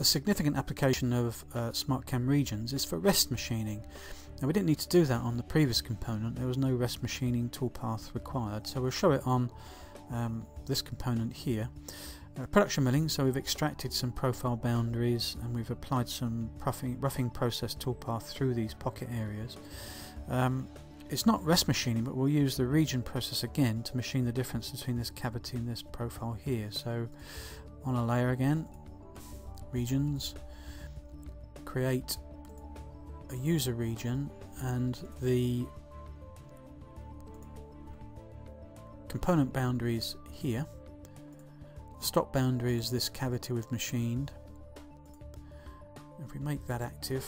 A significant application of SmartCAM regions is for rest machining. Now, we didn't need to do that on the previous component. There was no rest machining toolpath required, so we'll show it on this component here. Production milling, so we've extracted some profile boundaries and we've applied some roughing process toolpath through these pocket areas. It's not rest machining, but we'll use the region process again to machine the difference between this cavity and this profile here. So on a layer again, regions, create a user region, and the component boundaries here. Stop boundary is this cavity we've machined. If we make that active,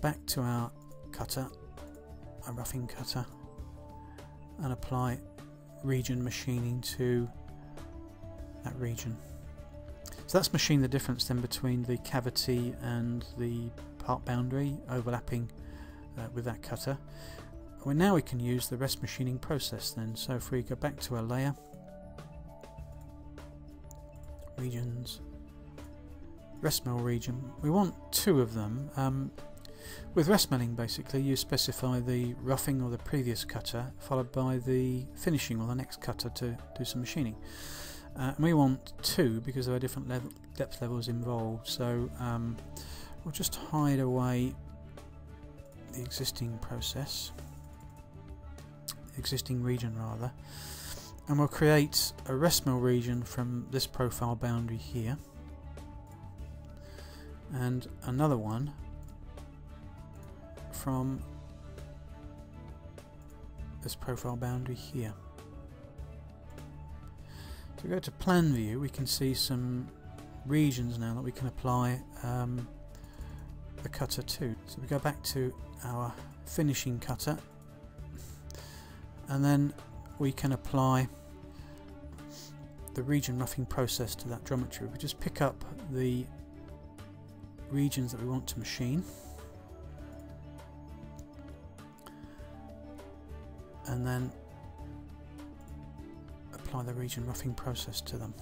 back to our cutter, our roughing cutter, and apply region machining to that region. So that's machined the difference then between the cavity and the part boundary overlapping with that cutter. Well, now we can use the rest machining process then. So if we go back to our layer, regions, rest mill region. We want two of them. With rest milling, basically you specify the roughing or the previous cutter followed by the finishing or the next cutter to do some machining. And we want two because there are different depth levels involved, so we'll just hide away the existing process, existing region rather, and we'll create a rest mill region from this profile boundary here, and another one from this profile boundary here. So we go to plan view, we can see some regions now that we can apply the cutter to. So we go back to our finishing cutter, and then we can apply the region roughing process to that geometry. We just pick up the regions that we want to machine and then apply the region roughing process to them.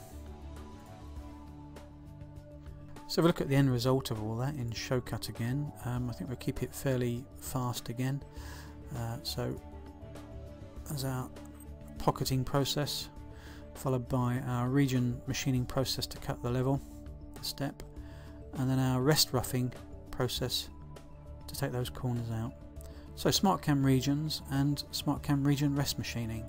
So if we look at the end result of all that in Showcut again, I think we'll keep it fairly fast again. So as our pocketing process followed by our region machining process to cut the level, the step, and then our rest roughing process to take those corners out. So SmartCAM regions and SmartCAM region rest machining.